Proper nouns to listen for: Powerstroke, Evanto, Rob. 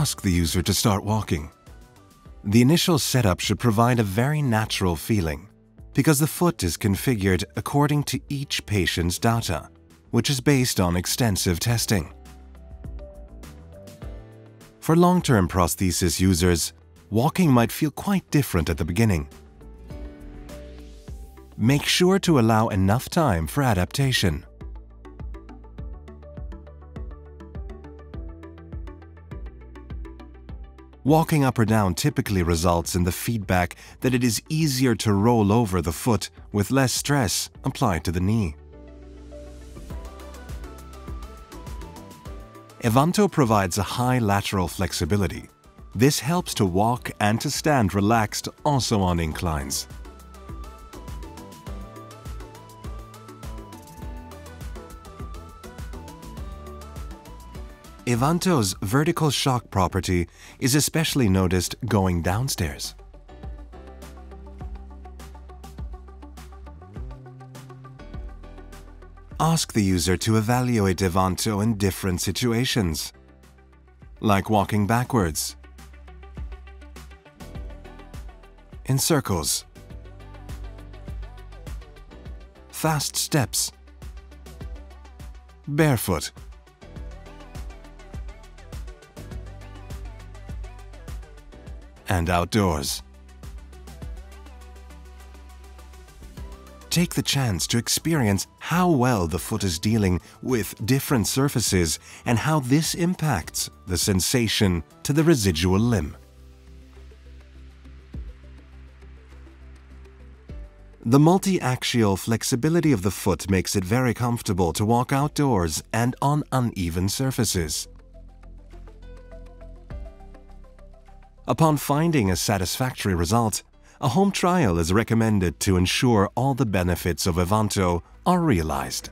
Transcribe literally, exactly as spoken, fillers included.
ask the user to start walking. The initial setup should provide a very natural feeling, because the foot is configured according to each patient's data, which is based on extensive testing. For long-term prosthesis users, walking might feel quite different at the beginning. Make sure to allow enough time for adaptation. Walking up or down typically results in the feedback that it is easier to roll over the foot with less stress applied to the knee. Evanto provides a high lateral flexibility. This helps to walk and to stand relaxed also on inclines. Evanto's vertical shock property is especially noticed going downstairs. Ask the user to evaluate Evanto in different situations, like walking backwards, in circles, fast steps, barefoot, and outdoors. Take the chance to experience how well the foot is dealing with different surfaces and how this impacts the sensation to the residual limb. The multi-axial flexibility of the foot makes it very comfortable to walk outdoors and on uneven surfaces. Upon finding a satisfactory result, a home trial is recommended to ensure all the benefits of Evanto are realized.